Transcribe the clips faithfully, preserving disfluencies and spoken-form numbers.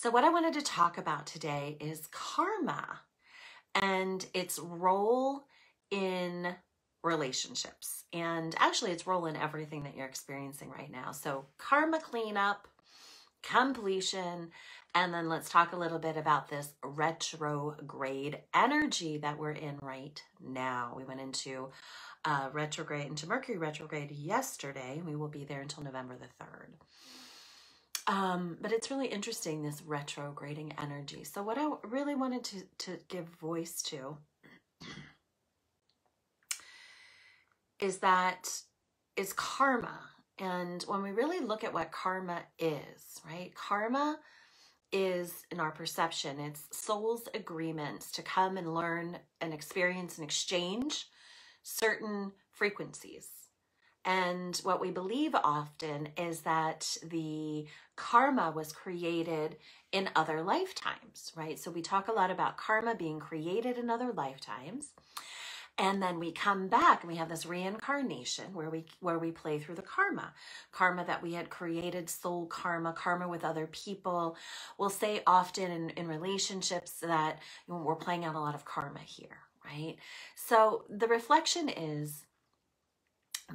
So what I wanted to talk about today is karma and its role in relationships. And actually its role in everything that you're experiencing right now. So karma cleanup, completion, and then let's talk a little bit about this retrograde energy that we're in right now. We went into uh, retrograde, into Mercury retrograde yesterday, and we will be there until November the third. Um, but it's really interesting, this retrograding energy. So what I really wanted to, to give voice to is that it's karma. And when we really look at what karma is, right? Karma is, in our perception, it's soul's agreements to come and learn and experience and exchange certain frequencies. And what we believe often is that the karma was created in other lifetimes, right? So we talk a lot about karma being created in other lifetimes. And then we come back and we have this reincarnation where we where we play through the karma. Karma that we had created, soul karma, karma with other people. We'll say often in, in relationships that we're playing out a lot of karma here, right? So the reflection is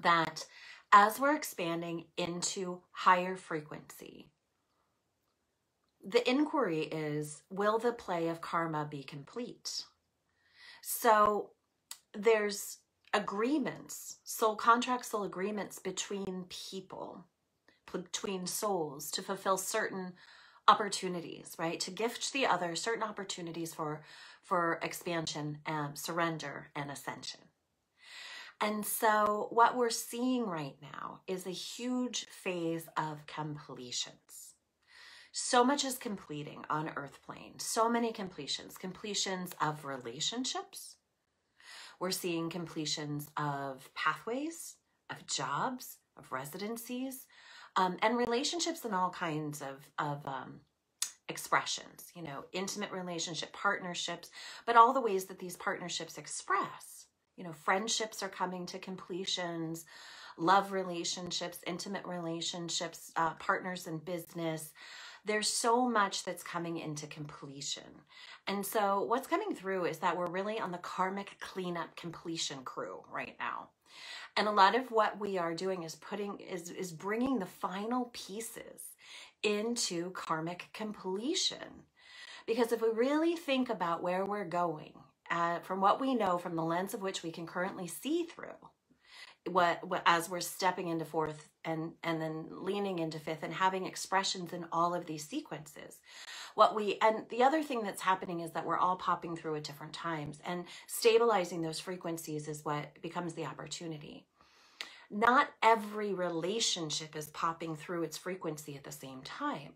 that as we're expanding into higher frequency, the inquiry is, will the play of karma be complete? So there's agreements, soul contracts, soul agreements between people, between souls to fulfill certain opportunities, right? To gift the other certain opportunities for, for expansion, um, surrender, and ascension. And so what we're seeing right now is a huge phase of completions. So much is completing on earth plane, so many completions, completions of relationships. We're seeing completions of pathways, of jobs, of residencies, um, and relationships in all kinds of, of um, expressions, you know, intimate relationship, partnerships, but all the ways that these partnerships express. You know, friendships are coming to completions, love relationships, intimate relationships, uh, partners in business. There's so much that's coming into completion. And so what's coming through is that we're really on the karmic cleanup completion crew right now. And a lot of what we are doing is putting, is, is bringing the final pieces into karmic completion. Because if we really think about where we're going, Uh, from what we know, from the lens of which we can currently see through, what, what as we're stepping into fourth and and then leaning into fifth and having expressions in all of these sequences, what we and the other thing that's happening is that we're all popping through at different times, and stabilizing those frequencies is what becomes the opportunity. Not every relationship is popping through its frequency at the same time.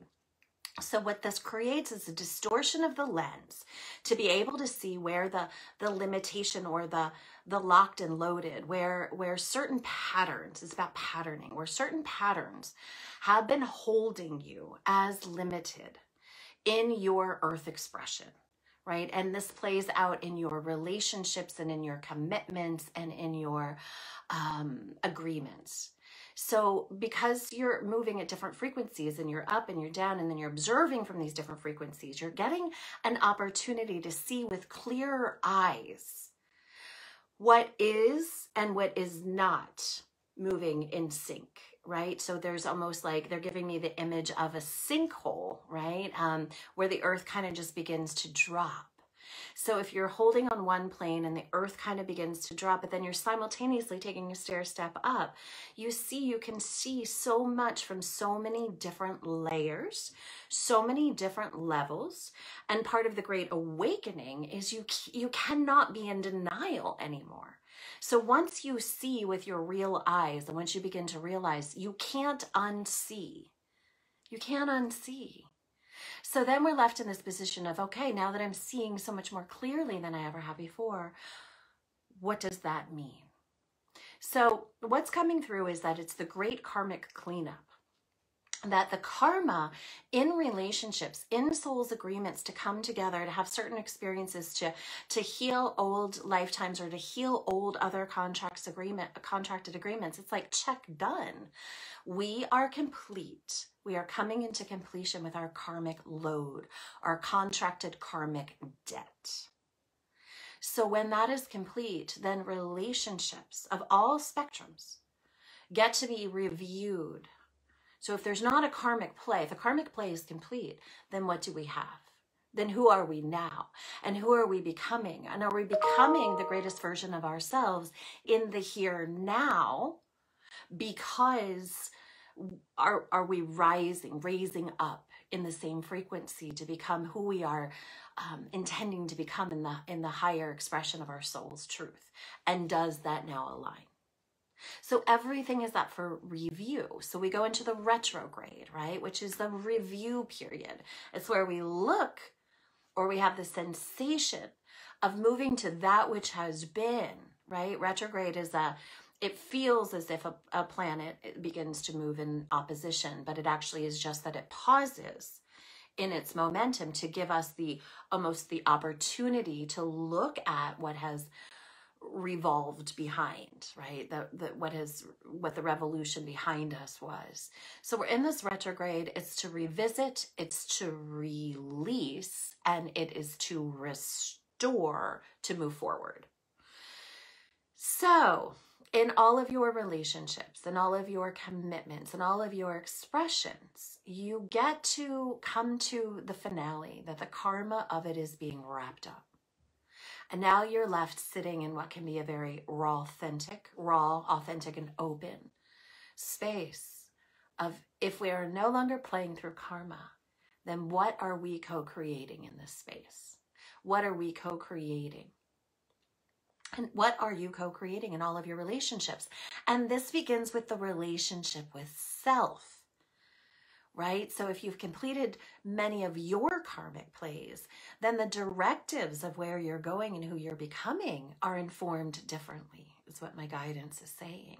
So what this creates is a distortion of the lens to be able to see where the, the limitation or the, the locked and loaded, where, where certain patterns, it's about patterning, where certain patterns have been holding you as limited in your earth expression, right? And this plays out in your relationships and in your commitments and in your um, agreements. So because you're moving at different frequencies and you're up and you're down and then you're observing from these different frequencies, you're getting an opportunity to see with clearer eyes what is and what is not moving in sync, right? So there's almost like they're giving me the image of a sinkhole, right? Um, where the earth kind of just begins to drop. So if you're holding on one plane and the earth kind of begins to drop, but then you're simultaneously taking a stair step up, you see, you can see so much from so many different layers, so many different levels. And part of the great awakening is you, you cannot be in denial anymore. So once you see with your real eyes, and once you begin to realize you can't unsee, you can't unsee. So then we're left in this position of, okay, now that I'm seeing so much more clearly than I ever have before, what does that mean? So what's coming through is that it's the great karmic cleanup. that the karma in relationships, in souls' agreements to come together, to have certain experiences, to to heal old lifetimes or to heal old other contracts agreement, contracted agreements, it's like, check, done. We are complete. We are coming into completion with our karmic load, our contracted karmic debt. So when that is complete, then relationships of all spectrums get to be reviewed. So if there's not a karmic play, if the karmic play is complete, then what do we have? Then who are we now? And who are we becoming? And are we becoming the greatest version of ourselves in the here now? Because are, are we rising, raising up in the same frequency to become who we are um, intending to become in the, in the higher expression of our soul's truth? And does that now align? So everything is up for review. So we go into the retrograde, right? Which is the review period. It's where we look, or we have the sensation of moving to that which has been, right? Retrograde is a, it feels as if a, a planet begins to move in opposition, but it actually is just that it pauses in its momentum to give us the, almost the opportunity to look at what has revolved behind, right? That that what is what the revolution behind us was. So we're in this retrograde. It's to revisit, it's to release, and it is to restore, to move forward. So in all of your relationships and all of your commitments and all of your expressions, you get to come to the finale, that the karma of it is being wrapped up. And now you're left sitting in what can be a very raw, authentic, raw, authentic and open space of, if we are no longer playing through karma, then what are we co-creating in this space? What are we co-creating? And what are you co-creating in all of your relationships? And this begins with the relationship with self. Right? So if you've completed many of your karmic plays, then the directives of where you're going and who you're becoming are informed differently, is what my guidance is saying.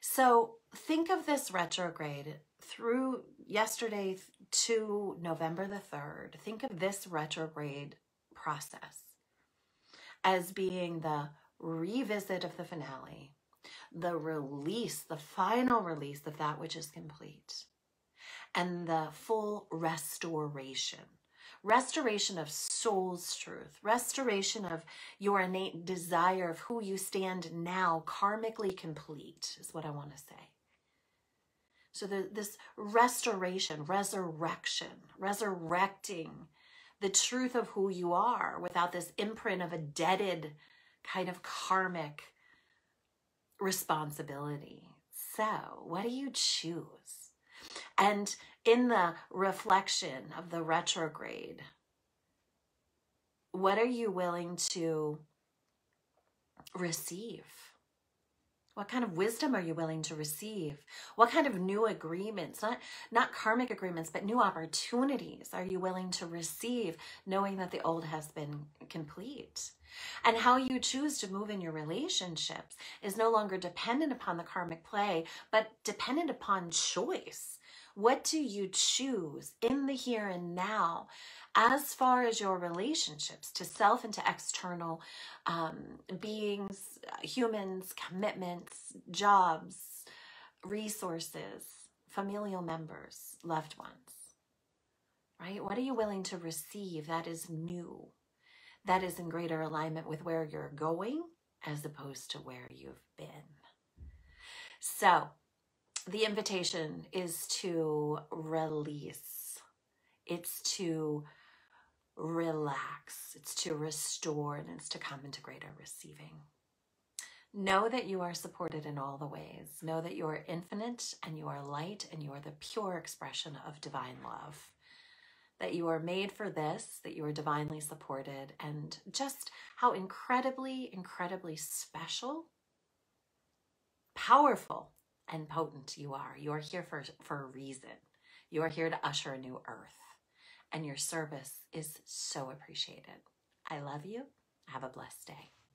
So think of this retrograde through yesterday to November the third. Think of this retrograde process as being the revisit of the finale, the release, the final release of that which is complete, and the full restoration. Restoration of soul's truth, restoration of your innate desire of who you stand now, karmically complete, is what I want to say. So the, this restoration, resurrection, resurrecting the truth of who you are without this imprint of a debted kind of karmic responsibility. So what do you choose? And in the reflection of the retrograde, what are you willing to receive? What kind of wisdom are you willing to receive? What kind of new agreements, not, not karmic agreements, but new opportunities are you willing to receive, knowing that the old has been complete? And how you choose to move in your relationships is no longer dependent upon the karmic play, but dependent upon choice. What do you choose in the here and now as far as your relationships to self and to external um, beings, humans, commitments, jobs, resources, familial members, loved ones, right? What are you willing to receive that is new, that is in greater alignment with where you're going as opposed to where you've been? So the invitation is to release. It's to relax. It's to restore, and it's to come into greater receiving. Know that you are supported in all the ways. Know that you are infinite and you are light and you are the pure expression of divine love. That you are made for this, that you are divinely supported, and just how incredibly, incredibly special, powerful, and potent you are. You are here for, for a reason. You are here to usher a new earth, and your service is so appreciated. I love you. Have a blessed day.